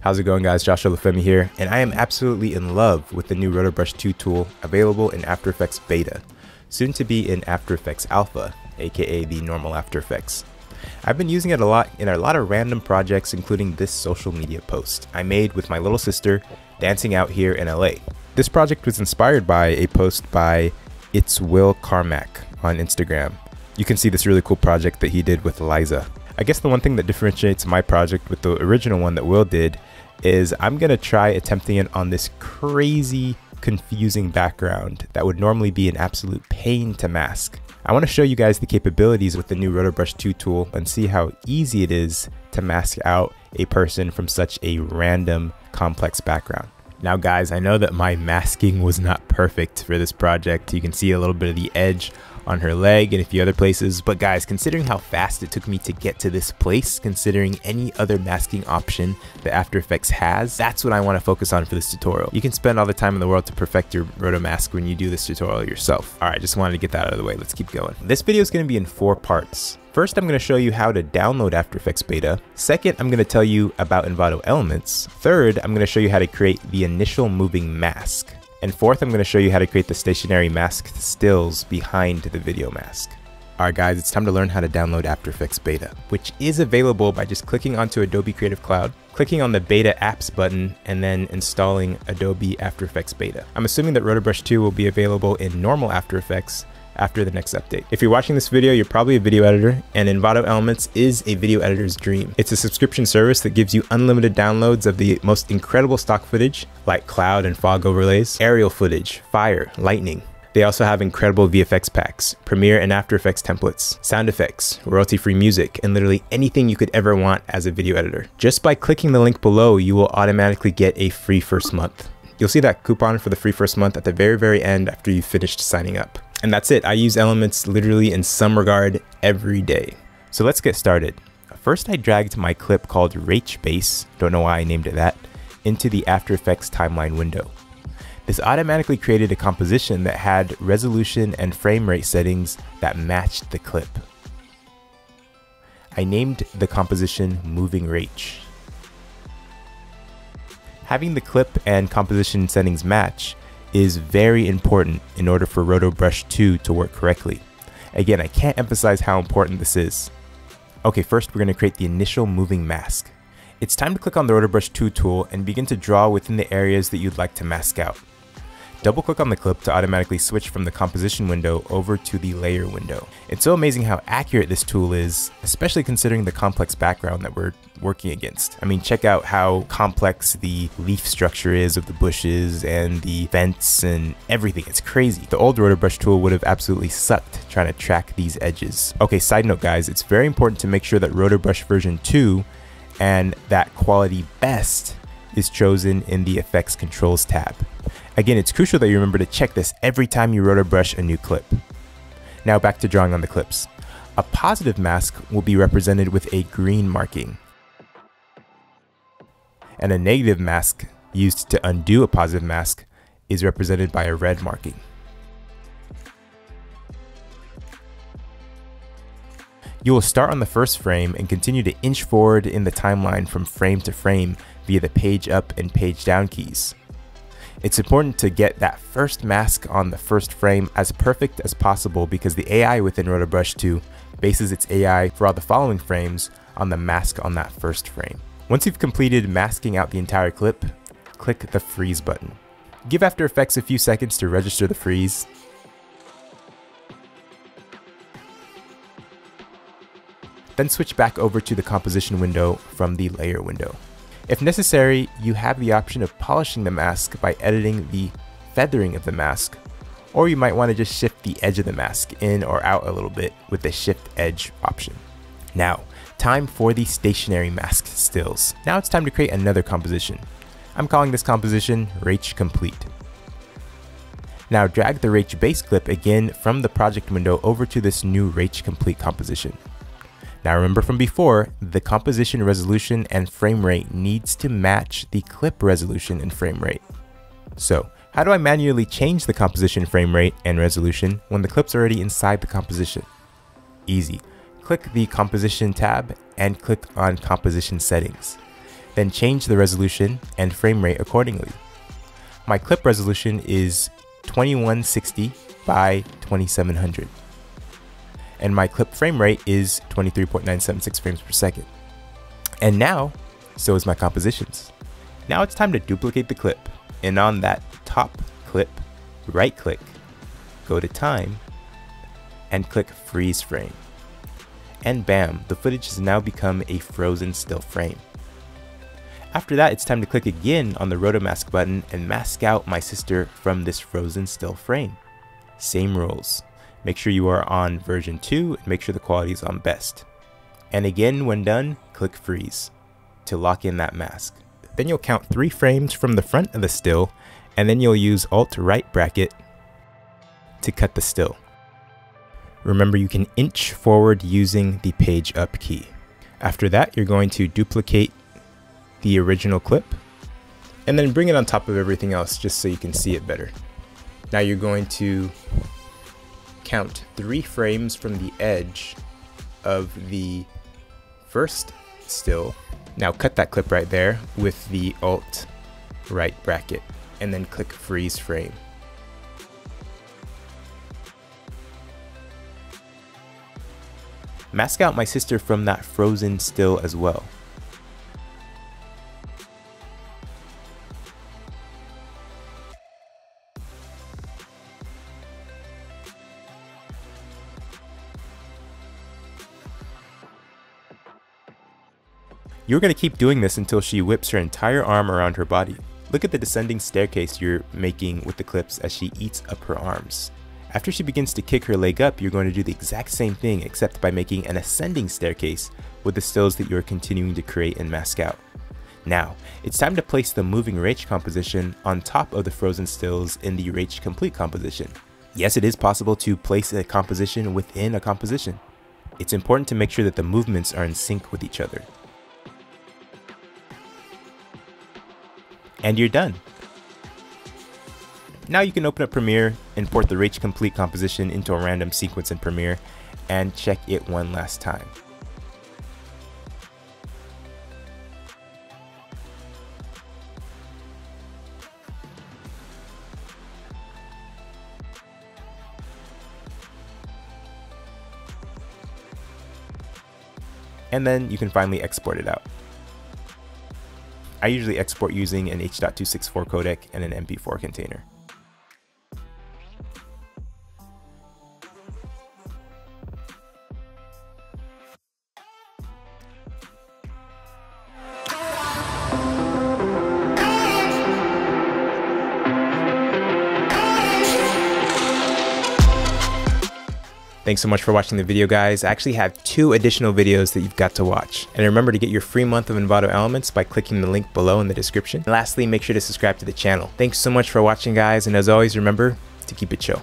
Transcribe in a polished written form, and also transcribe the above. How's it going, guys? Joshua Olufemii here, and I am absolutely in love with the new RotoBrush 2 tool available in After Effects Beta, soon to be in After Effects Alpha, aka the normal After Effects. I've been using it a lot in a lot of random projects, including this social media post I made with my little sister dancing out here in LA. This project was inspired by a post by Will Carmack on Instagram. You can see this really cool project that he did with Eliza. I guess the one thing that differentiates my project with the original one that Will did is I'm gonna try attempting it on this crazy, confusing background that would normally be an absolute pain to mask. I wanna show you guys the capabilities with the new RotoBrush 2 tool and see how easy it is to mask out a person from such a random, complex background. Now guys, I know that my masking was not perfect for this project. You can see a little bit of the edge on her leg and a few other places, but guys, considering how fast it took me to get to this place, considering any other masking option that After Effects has, that's what I want to focus on for this tutorial. You can spend all the time in the world to perfect your roto mask when you do this tutorial yourself. All right, just wanted to get that out of the way. Let's keep going. This video is going to be in 4 parts. First, I'm going to show you how to download After Effects Beta. Second, I'm going to tell you about Envato Elements. Third, I'm going to show you how to create the initial moving mask. And fourth, I'm going to show you how to create the stationary mask stills behind the video mask. Alright guys, it's time to learn how to download After Effects Beta, which is available by just clicking onto Adobe Creative Cloud, clicking on the Beta Apps button, and then installing Adobe After Effects Beta. I'm assuming that RotoBrush 2 will be available in normal After Effects after the next update. If you're watching this video, you're probably a video editor, and Envato Elements is a video editor's dream. It's a subscription service that gives you unlimited downloads of the most incredible stock footage, like cloud and fog overlays, aerial footage, fire, lightning. They also have incredible VFX packs, Premiere and After Effects templates, sound effects, royalty-free music, and literally anything you could ever want as a video editor. Just by clicking the link below, you will automatically get a free first month. You'll see that coupon for the free first month at the very end after you've finished signing up. And that's it. I use Elements literally in some regard every day. So let's get started. First, I dragged my clip called Rach Base, don't know why I named it that, into the After Effects timeline window. This automatically created a composition that had resolution and frame rate settings that matched the clip. I named the composition Moving Rach. Having the clip and composition settings match is very important in order for RotoBrush 2 to work correctly. Again, I can't emphasize how important this is. Okay, first we're going to create the initial moving mask. It's time to click on the RotoBrush 2 tool and begin to draw within the areas that you'd like to mask out. Double click on the clip to automatically switch from the composition window over to the layer window. It's so amazing how accurate this tool is, especially considering the complex background that we're working against. I mean, check out how complex the leaf structure is of the bushes and the fence and everything. It's crazy. The old RotoBrush tool would have absolutely sucked trying to track these edges. Okay, side note guys, it's very important to make sure that RotoBrush version 2 and that quality best is chosen in the effects controls tab. Again, it's crucial that you remember to check this every time you RotoBrush a new clip. Now back to drawing on the clips. A positive mask will be represented with a green marking, and a negative mask used to undo a positive mask is represented by a red marking. You will start on the first frame and continue to inch forward in the timeline from frame to frame via the page up and page down keys. It's important to get that first mask on the first frame as perfect as possible because the AI within RotoBrush 2 bases its AI for all the following frames on the mask on that first frame. Once you've completed masking out the entire clip, click the freeze button. Give After Effects a few seconds to register the freeze. Then switch back over to the composition window from the layer window. If necessary, you have the option of polishing the mask by editing the feathering of the mask, or you might want to just shift the edge of the mask in or out a little bit with the shift edge option. Now, time for the stationary mask stills. Now it's time to create another composition. I'm calling this composition Rach Complete. Now drag the Rach Base clip again from the project window over to this new Rach Complete composition. Now remember from before, the composition resolution and frame rate needs to match the clip resolution and frame rate. So how do I manually change the composition frame rate and resolution when the clip's already inside the composition? Easy. Click the composition tab and click on composition settings. then change the resolution and frame rate accordingly. My clip resolution is 2160 by 2700. And my clip frame rate is 23.976 frames per second. And now, so is my compositions. Now it's time to duplicate the clip. And on that top clip, right click, go to time, and click freeze frame. And bam, the footage has now become a frozen still frame. After that, it's time to click again on the Rotomask button and mask out my sister from this frozen still frame. Same rules. Make sure you are on version 2 and make sure the quality is on best. And again, when done, click freeze to lock in that mask. Then you'll count 3 frames from the front of the still, and then you'll use Alt right bracket to cut the still. Remember, you can inch forward using the page up key. After that, you're going to duplicate the original clip and then bring it on top of everything else just so you can see it better. Now you're going to count 3 frames from the edge of the first still. Now cut that clip right there with the Alt right bracket and then click freeze frame. Mask out my sister from that frozen still as well. You're going to keep doing this until she whips her entire arm around her body. Look at the descending staircase you're making with the clips as she eats up her arms. After she begins to kick her leg up, you're going to do the exact same thing except by making an ascending staircase with the stills that you're continuing to create and mask out. Now, it's time to place the moving Rach composition on top of the frozen stills in the Rach complete composition. Yes, it is possible to place a composition within a composition. It's important to make sure that the movements are in sync with each other. And you're done. Now you can open up Premiere, import the Rach complete composition into a random sequence in Premiere, and check it one last time. And then you can finally export it out. I usually export using an H.264 codec and an MP4 container. Thanks so much for watching the video, guys. I actually have 2 additional videos that you've got to watch. And remember to get your free month of Envato Elements by clicking the link below in the description. And lastly, make sure to subscribe to the channel. Thanks so much for watching, guys. And as always, remember to keep it chill.